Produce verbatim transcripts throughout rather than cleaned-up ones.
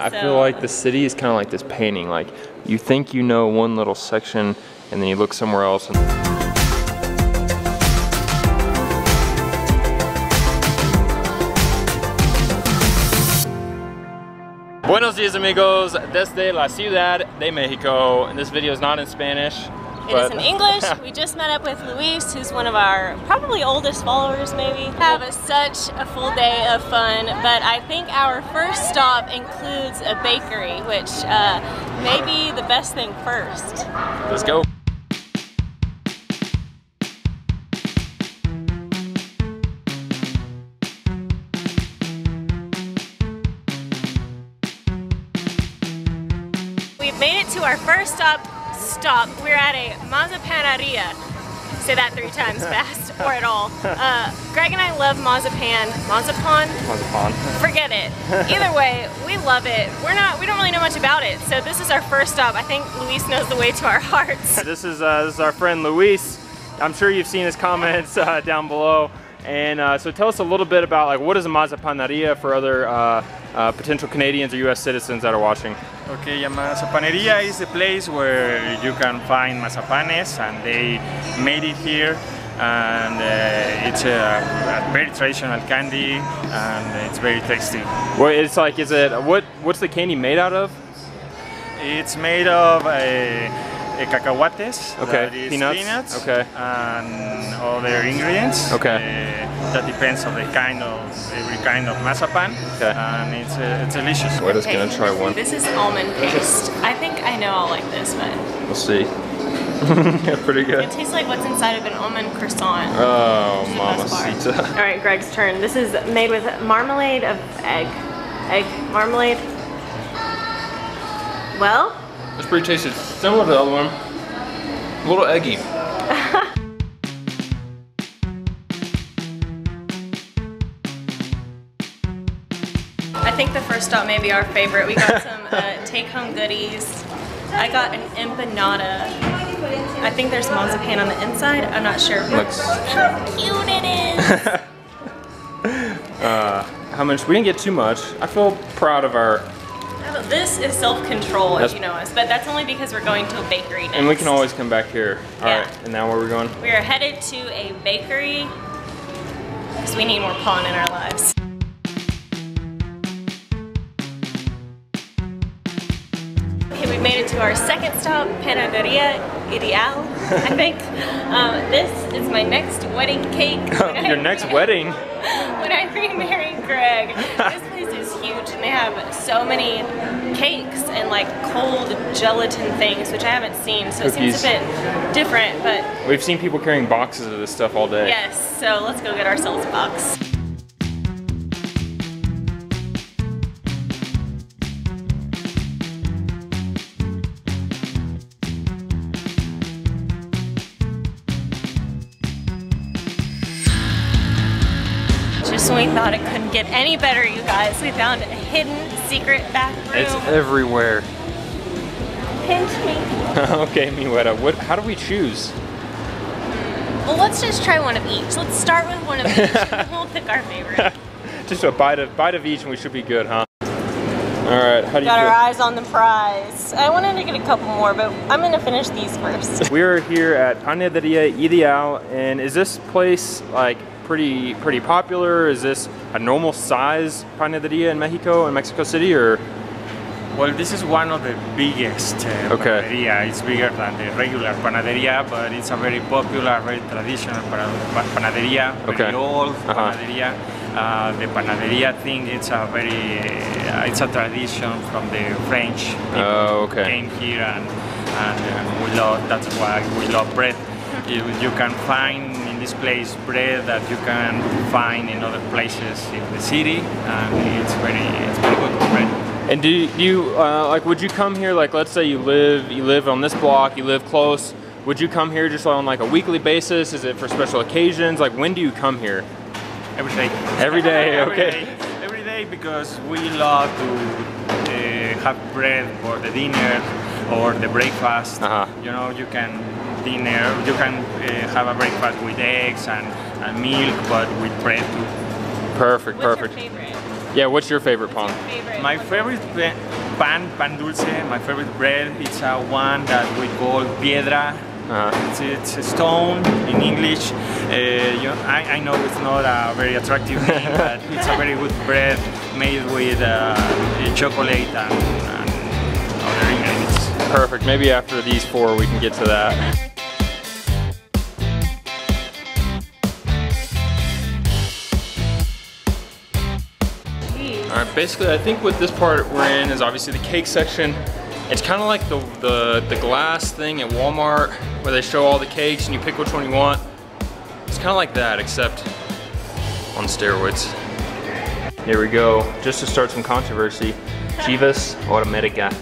I so. feel like the city is kind of like this painting. Like, you think you know one little section, and then you look somewhere else. And Buenos dias, amigos. Desde la ciudad de Mexico. And this video is not in Spanish. It but... is in English. We just met up with Luis, who's one of our probably oldest followers, maybe. Have a, such a full day of fun, but I think our first stop includes a bakery, which uh, may be the best thing first. Let's go. Made it to our first stop. Stop. We're at a Mazapanería. Say that three times fast, or at all. Uh, Greg and I love mazapan. Mazapan. Mazapan. Forget it. Either way, we love it. We're not. We don't really know much about it. So this is our first stop. I think Luis knows the way to our hearts. This is uh, this is our friend Luis. I'm sure you've seen his comments uh, down below. And uh, so tell us a little bit about, like, what is a mazapanería for other uh, uh, potential Canadians or U S citizens that are watching? Okay, a mazapanería is a place where you can find mazapanes, and they made it here. And uh, it's a, a very traditional candy, and it's very tasty. Well, it's like, is it, what, what's the candy made out of? It's made of a... cacahuates, okay, peanuts. peanuts, okay, and other ingredients. Okay, uh, that depends on the kind of every kind of mazapan, okay. And it's uh, it's delicious. We're just gonna try one. This is almond paste. I think I know I'll like this, but we'll see. Yeah, pretty good. It tastes like what's inside of an almond croissant. Oh, mamacita! All right, Greg's turn. This is made with marmalade of egg, egg marmalade. Well. It's pretty tasty. Similar to the other one. A little eggy. I think the first stop may be our favorite. We got some uh, take-home goodies. I got an empanada. I think there's mazapan on the inside. I'm not sure. Looks how cute it is! uh, how much? We didn't get too much. I feel proud of our... This is self-control, if you know us, but that's only because we're going to a bakery next. And we can always come back here. All yeah. right, and now where are we going? We are headed to a bakery because we need more pan in our lives. Okay, we've made it to our second stop, Panadería Ideal, I think. Um, this is my next wedding cake. Your I, next wedding? When I remarry Greg. This huge, and they have so many cakes and like cold gelatin things, which I haven't seen, so Cookies. It seems a bit different, but... We've seen people carrying boxes of this stuff all day. Yes, so let's go get ourselves a box. We thought it couldn't get any better, you guys. We found a hidden secret back room. It's everywhere. Pinch me. Okay, Miweta, what, how do we choose? Well, let's just try one of each. Let's start with one of each and we'll pick our favorite. Just a bite of, bite of each and we should be good, huh? Alright, how do you Got feel? Our eyes on the prize. I wanted to get a couple more, but I'm gonna finish these first. We're here at Panadería Ideal, and is this place like pretty pretty popular? Is this a normal size panadería in Mexico, in Mexico City, or? Well, this is one of the biggest uh, okay. panadería. It's bigger than the regular panadería, but it's a very popular, very traditional panadería, very okay. old uh-huh. panadería. Uh, the panadería thing, it's a very, uh, it's a tradition from the French people uh, okay. who came here, and, and uh, we love, that's why we love bread. You, you can find in this place bread that you can find in other places in the city, and it's very, it's very good bread. And do you uh, like? Would you come here? Like, let's say you live, you live on this block, you live close. Would you come here just on like a weekly basis? Is it for special occasions? Like, when do you come here? Every day. Every day. Okay. Every day, every day because we love to uh, have bread for the dinner or the breakfast. Uh-huh. You know, you can. Dinner, you can uh, have a breakfast with eggs and, and milk, but with bread too. Perfect, What's perfect. Your favorite? Yeah, what's your favorite pan? What's your favorite? My favorite pan, pan dulce, my favorite bread, it's a one that we call piedra. Uh-huh. It's, it's a stone in English. Uh, you know, I, I know it's not a very attractive name, but it's a very good bread made with uh, chocolate and, and other ingredients. Perfect. Maybe after these four, we can get to that. Alright, basically I think what this part we're in is obviously the cake section. It's kind of like the, the, the glass thing at Walmart where they show all the cakes and you pick which one you want. It's kind of like that, except on steroids. Here we go, just to start some controversy. Chivas or América.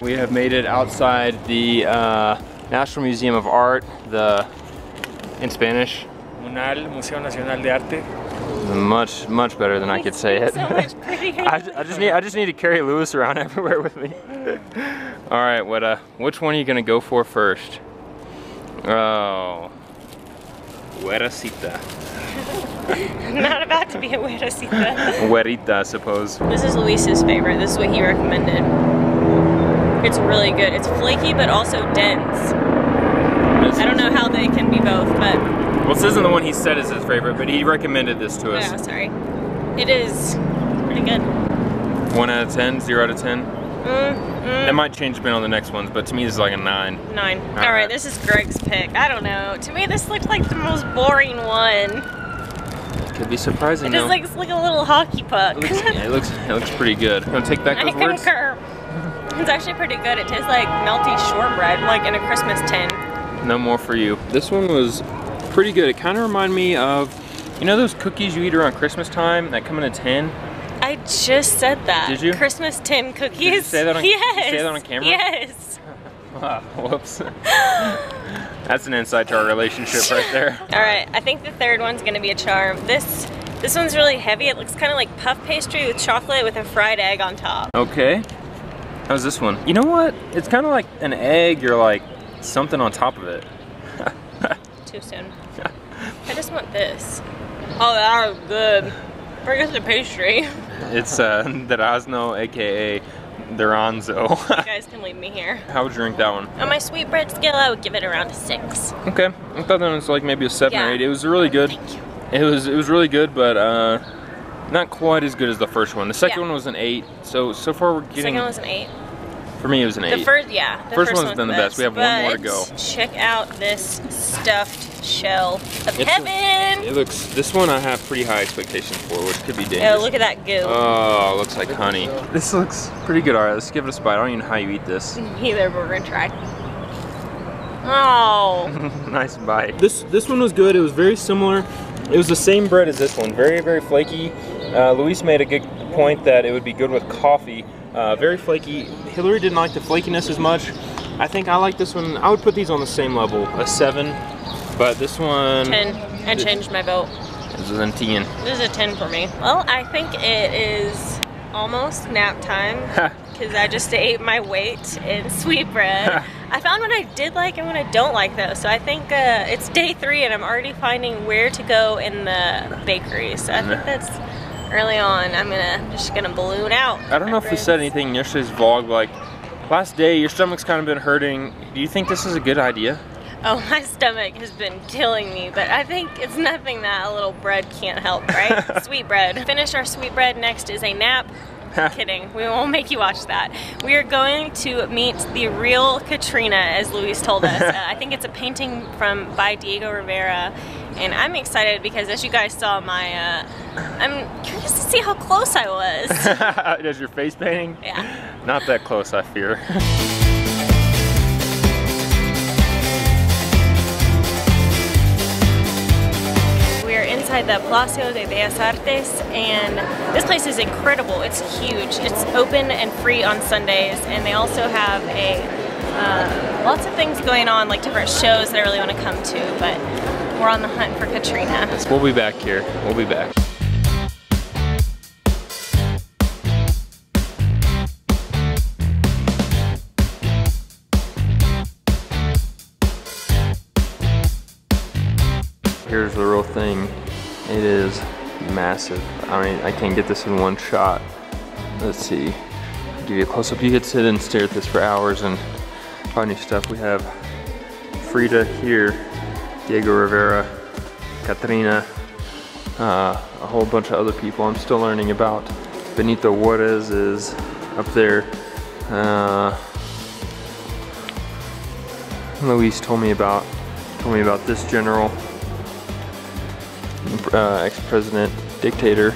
We have made it outside the uh, National Museum of Art, the, in Spanish. Museo Nacional de Arte. Much, much better than I could say it. So much prettier. I, I, just need, I just need to carry Luis around everywhere with me. All right, what, uh, which one are you gonna go for first? Oh, Hueracita. I'm not about to be a Hueracita. Huerita, I suppose. This is Luis's favorite. This is what he recommended. It's really good. It's flaky, but also dense. I don't know how they can be both, but... Well, this isn't the one he said is his favorite, but he recommended this to us. Yeah, sorry. It is pretty good. One out of ten? Zero out of ten? Mm, mm. That might change depending on the next ones, but to me this is like a nine. Nine. All, All right. right, this is Greg's pick. I don't know. To me this looks like the most boring one. Could be surprising, It though. just looks like a little hockey puck. It looks, yeah, it looks, it looks pretty good. You want to take back those I words? Concur. It's actually pretty good. It tastes like melty shortbread, like in a Christmas tin. No more for you. This one was pretty good. It kind of reminded me of, you know those cookies you eat around Christmas time that come in a tin? I just said that. Did you? Christmas tin cookies. Did you say that on, yes. Did you say that on camera? Yes. Wow, whoops. That's an insight to our relationship right there. All right, I think the third one's gonna be a charm. This, this one's really heavy. It looks kind of like puff pastry with chocolate with a fried egg on top. Okay. How's this one? You know what? It's kind of like an egg or like something on top of it. Too soon. I just want this. Oh, that was good. Forget the pastry. It's uh, Durazno, A K A Duranzo. You guys can leave me here. How would you rank that one? On my sweetbread scale, I would give it around a six. Okay. I thought that was like maybe a seven yeah. or eight. It was really good. Thank you. It was, it was really good, but uh, not quite as good as the first one. The second yeah. one was an eight. So so far we're getting. Second one was an eight. For me, it was an eight. The first, yeah. The first, first one's been the best. best. We have but one more to go. Check out this stuffed shell of it's heaven. A, it looks. This one I have pretty high expectations for, which could be dangerous. Oh, look at that goo. Oh, it looks like honey. This looks pretty good. All right, let's give it a bite. I don't even know how you eat this. Neither, but we're gonna try. Oh. Nice bite. This this one was good. It was very similar. It was the same bread as this one. Very, very flaky. Uh, Luis made a good point that it would be good with coffee. Uh, very flaky. Hillary didn't like the flakiness as much. I think I like this one. I would put these on the same level, a seven. But this one... ten. I changed my vote. This is a ten. This is a ten for me. Well, I think it is almost nap time because I just ate my weight in sweetbread. I found what I did like and what I don't like though. So I think uh, it's day three and I'm already finding where to go in the bakery. So I think that's... Early on, I'm gonna I'm just gonna balloon out. I don't know if we said anything in yesterday's vlog, like last day your stomach's kind of been hurting. Do you think this is a good idea? Oh, my stomach has been killing me, but I think it's nothing that a little bread can't help, right? Sweet bread. Finish our sweet bread. Next is a nap. Kidding. We won't make you watch that. We are going to meet the real Katrina, as Luis told us. uh, I think it's a painting from by Diego Rivera. And I'm excited because, as you guys saw, my uh, I'm curious to see how close I was. Does your face painting? Yeah. Not that close, I fear. We're inside the Palacio de Bellas Artes, and this place is incredible. It's huge. It's open and free on Sundays, and they also have a uh, lots of things going on, like different shows that I really want to come to, but. We're on the hunt for Katrina. We'll be back here. We'll be back. Here's the real thing. It is massive. I mean, I can't get this in one shot. Let's see. I'll give you a close-up. You could sit and stare at this for hours and find new stuff. We have Frida here, Diego Rivera, Katrina, uh, a whole bunch of other people I'm still learning about. Benito Juárez is up there. Uh, Luis told me about told me about this general. Uh, ex-president, dictator.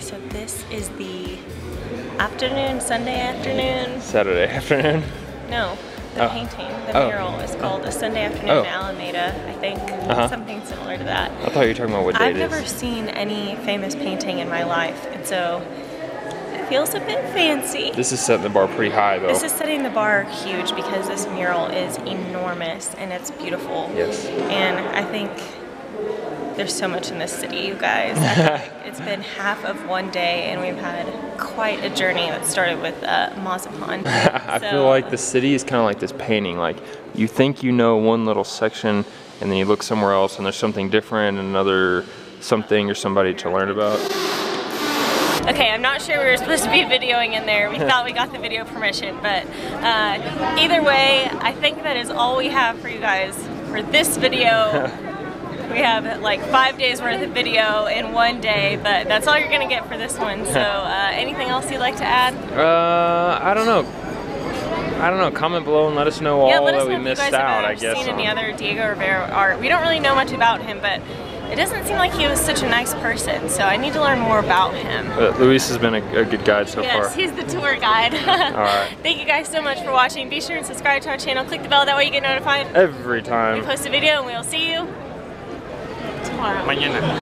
So this is the afternoon, Sunday afternoon. Saturday afternoon? No, the oh. painting, the oh. mural is called oh. A Sunday Afternoon oh. in Alameda, I think. Uh-huh. Something similar to that. I thought you were talking about what day I've it is. I've never seen any famous painting in my life, and so it feels a bit fancy. This is setting the bar pretty high, though. This is setting the bar huge because this mural is enormous and it's beautiful. Yes. And I think there's so much in this city, you guys. I think it's been half of one day, and we've had quite a journey that started with uh, mazapan. I so. feel like the city is kind of like this painting. Like, you think you know one little section, and then you look somewhere else, and there's something different, and another something or somebody to learn about. Okay, I'm not sure we were supposed to be videoing in there. We thought we got the video permission, but uh, either way, I think that is all we have for you guys for this video. We have like five days worth of video in one day, but that's all you're gonna get for this one. So uh, anything else you'd like to add? Uh, I don't know. I don't know. Comment below and let us know all yeah, let us that know we missed out, I guess. Have seen any other Diego Rivera art. We don't really know much about him, but it doesn't seem like he was such a nice person, so I need to learn more about him. But Luis has been a, a good guide so yes, far. Yes, he's the tour guide. All right. Thank you guys so much for watching. Be sure and subscribe to our channel. Click the bell, that way you get notified every time we post a video, and we'll see you tomorrow. Mañana.